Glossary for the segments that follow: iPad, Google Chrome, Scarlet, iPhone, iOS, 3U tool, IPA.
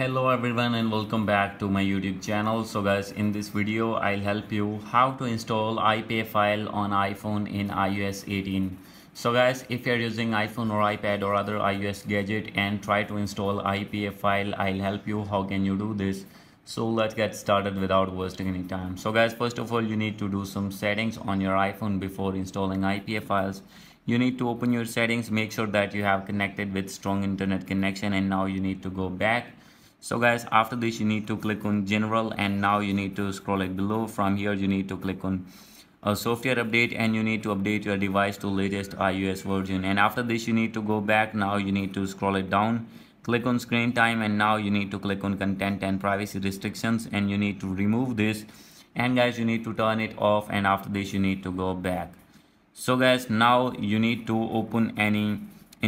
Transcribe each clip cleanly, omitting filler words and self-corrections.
Hello everyone and welcome back to my YouTube channel. So guys, in this video I'll help you how to install IPA file on iPhone in iOS 18. So guys, if you're using iPhone or iPad or other iOS gadget and try to install IPA file, I'll help you how can you do this. So let's get started without wasting any time. So guys, first of all you need to do some settings on your iPhone before installing IPA files. You need to open your settings, make sure that you have connected with strong internet connection, and now you need to go back. So guys, after this you need to click on general, and now you need to scroll it below. From here you need to click on a software update, and you need to update your device to latest iOS version. And after this you need to go back. Now you need to scroll it down, click on screen time, and now you need to click on content and privacy restrictions, and you need to remove this. And guys, you need to turn it off, and after this you need to go back. So guys, now you need to open any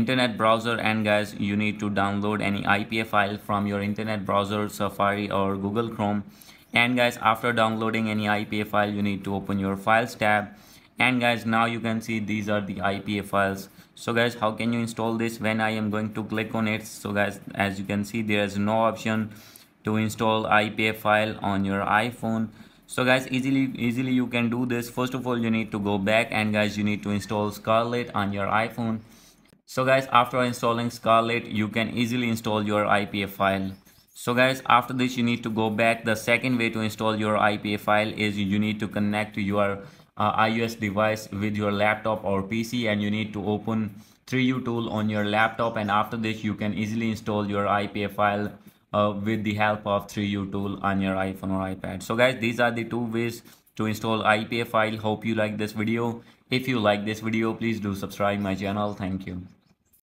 internet browser, and guys you need to download any IPA file from your internet browser, Safari or Google Chrome. And guys, after downloading any IPA file you need to open your files tab, and guys now you can see these are the IPA files. So guys, how can you install this? When I am going to click on it, so guys as you can see there is no option to install IPA file on your iPhone. So guys, easily you can do this. First of all you need to go back, and guys you need to install Scarlet on your iPhone. So guys, after installing Scarlet, you can easily install your IPA file. So guys, after this you need to go back. The second way to install your IPA file is you need to connect your iOS device with your laptop or PC, and you need to open 3U tool on your laptop, and after this you can easily install your IPA file with the help of 3U tool on your iPhone or iPad. So guys, these are the two ways to install IPA file. Hope you like this video. If you like this video, please do subscribe my channel. Thank you.